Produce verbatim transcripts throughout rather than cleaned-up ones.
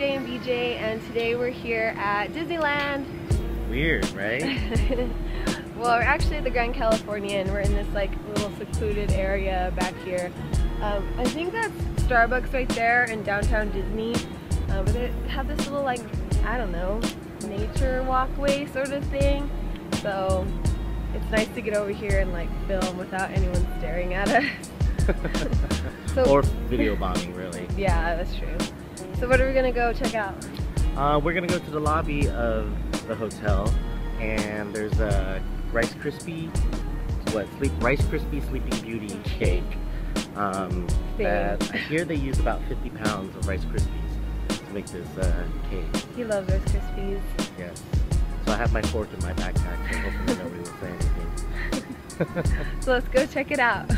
Jay and B J, and today we're here at Disneyland. Weird, right? Well, we're actually at the Grand Californian. We're in this like little secluded area back here. Um, I think that's Starbucks right there in Downtown Disney. Um, but they have this little like, I don't know, nature walkway sort of thing. So it's nice to get over here and like film without anyone staring at us. So, or video bombing, really. Yeah, that's true. So what are we gonna go check out? Uh, we're gonna go to the lobby of the hotel, and there's a Rice Krispie, what sleep Rice Krispie Sleeping Beauty cake. Um, that I hear they use about fifty pounds of Rice Krispies to make this uh, cake. He loves Rice Krispies. Yes. So I have my fork in my backpack, so hopefully nobody will say anything. So let's go check it out.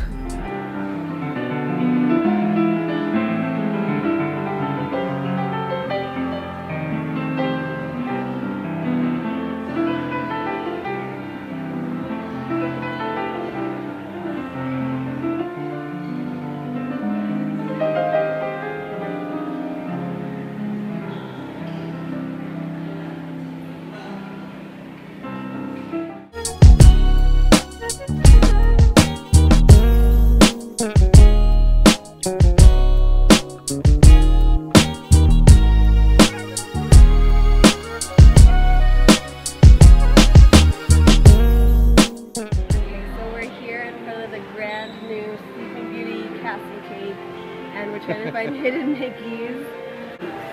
Find Hidden Mickeys.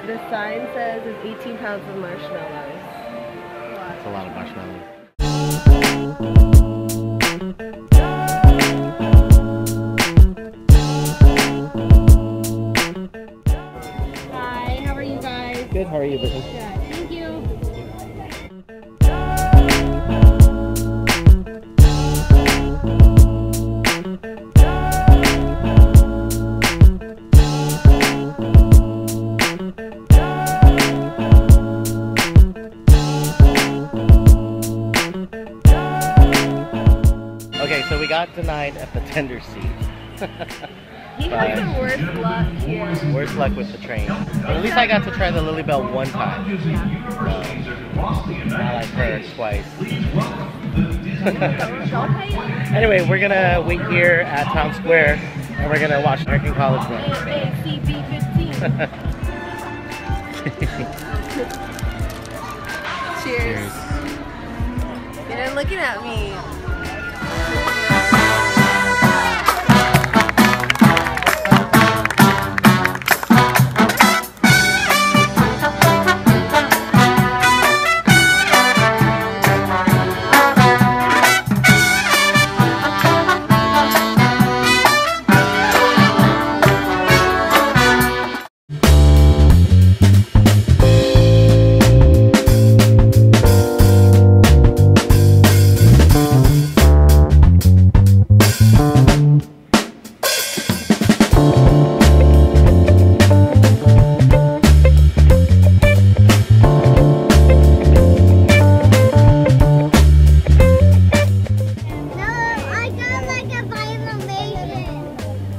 The sign says it's eighteen pounds of marshmallows. That's a lot of marshmallows. Hi, how are you guys? Good, how are you, Brittany? Good, thank you. Denied at the tender seat. He has the worst luck here. Worst luck with the train. But at least I got to try the Lily Bell one time. Um, I like her twice. Anyway, we're gonna wait here at Town Square, and we're gonna watch American College One. Cheers. You're looking at me.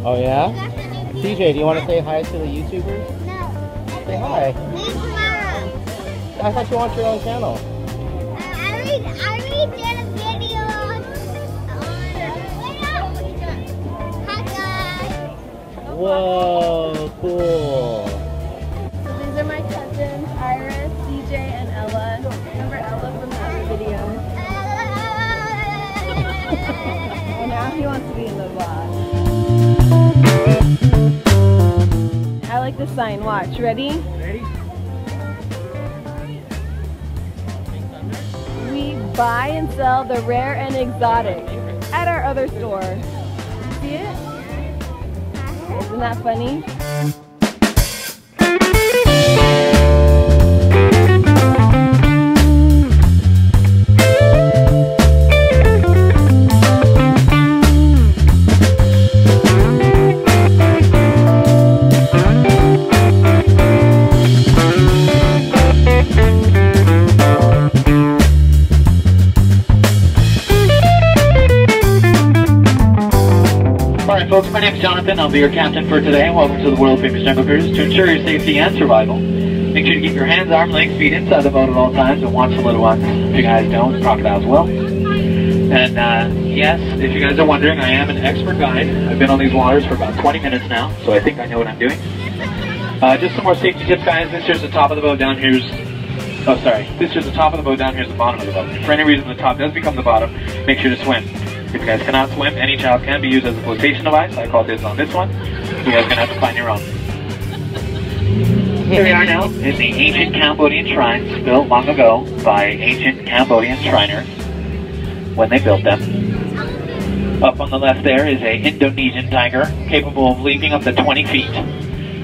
Oh yeah? C J, do you want to say hi to the YouTubers? No. Say hi. Mom. I thought you watched your own channel. Uh, I already did a video on hot dogs. Whoa, cool. So these are my cousins, Iris, C J, and Ella. Remember Ella from that video? And now he wants to be in the vlog. I like the sign. Watch. Ready? Ready? We buy and sell the rare and exotic at our other store. See it? Isn't that funny? Folks, my name is Jonathan. I'll be your captain for today. Welcome to the world famous Jungle Cruise. To ensure your safety and survival, Make sure to keep your hands, arms, legs, feet inside the boat at all times, and watch the little ones. If you guys don't, crocodiles will. And uh, yes, if you guys are wondering, I am an expert guide. I've been on these waters for about twenty minutes now, so I think I know what I'm doing. Uh, just some more safety tips, guys. This here's the top of the boat, down here's... Oh, sorry. This here's the top of the boat, down here's the bottom of the boat. If for any reason the top does become the bottom, make sure to swim. If you guys cannot swim, any child can be used as a flotation device. I call this on this one. You guys are going to have to find your own. Here we are now in the ancient Cambodian shrines built long ago by ancient Cambodian shriners when they built them. Up on the left there is an Indonesian tiger capable of leaping up to twenty feet.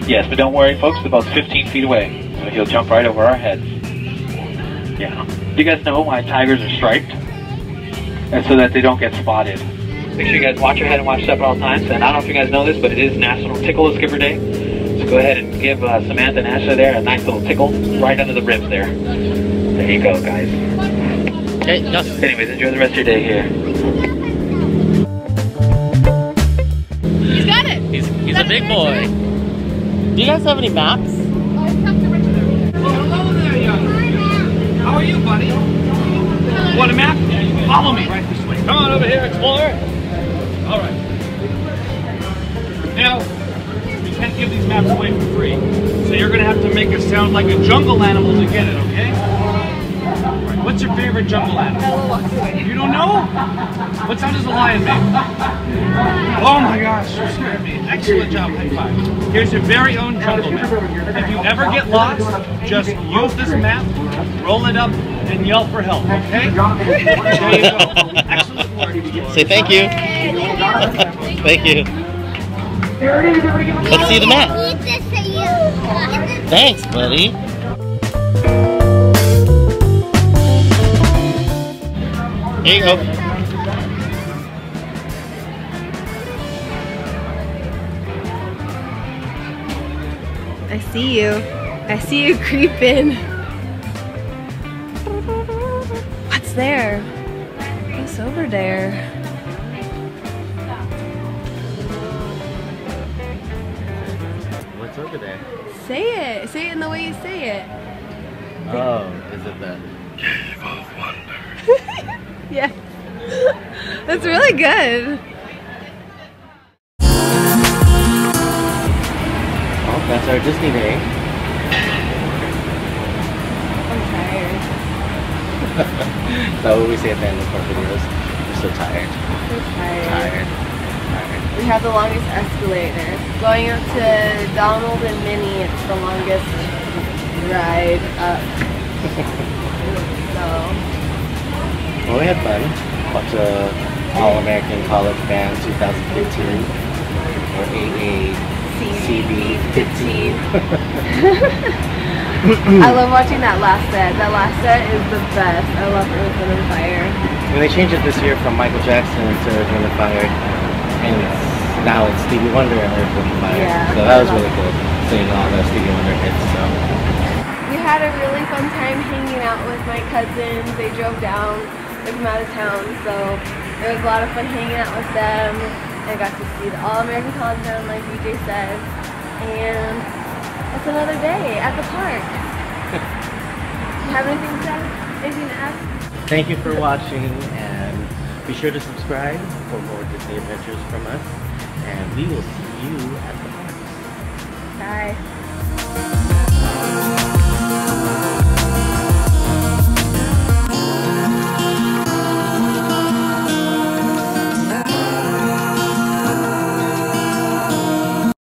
Yes, but don't worry folks, the boat's fifteen feet away, so he'll jump right over our heads. Yeah. Do you guys know why tigers are striped? And so that they don't get spotted. Make sure you guys watch your head and watch step at all times. And I don't know if you guys know this, but it is National Tickle a Skipper Day. So go ahead and give uh, Samantha and Ashley there a nice little tickle right under the ribs there. There you go, guys. Hey, no. Anyways, enjoy the rest of your day here. He's got it. He's, he's got a big boy. Do you guys have any maps? Oh, hello there, young. How are you, buddy? Want a map? Follow me right this way. Come on over here, explorer. All right. Now, we can't give these maps away for free, so you're going to have to make us sound like a jungle animal to get it, okay? Right. What's your favorite jungle animal? You don't know? What sound does a lion make? Oh my gosh, you scared me. Excellent job, high five. Here's your very own jungle map. If you ever get lost, just use this map, roll it up, and yell for help, okay? There you go. Excellent work. Say thank you. Thank you. Let's see the map. Thanks, buddy. Here you go. I see you. I see you creeping. There. What's over there? What's over there? Say it. Say it in the way you say it. Oh, is it the Cave of Wonder? Yeah. That's really good. Well, that's our Disney day. I'm tired. Is that what we say at the end of our videos? We're so tired. We're tired. Tired. Tired. We have the longest escalator. Going up to Donald and Minnie, it's the longest ride up. So. Well, we had fun. Watch the All American College Band twenty fifteen. Or A A C B fifteen. I love watching that last set. That last set is the best. I love Earth and Fire. When they changed it this year from Michael Jackson to Earth and Fire, and it's, now it's Stevie Wonder and Earth and Fire. Yeah, so that was really cool, seeing all the Stevie Wonder hits. So. We had a really fun time hanging out with my cousins. They drove down from out of town, so it was a lot of fun hanging out with them. I got to see the All American College Band, like B J said, and. It's another day at the park. Do you have anything to say? Anything to ask? Thank you for watching, and be sure to subscribe for more Disney adventures from us, and we will see you at the park. Bye.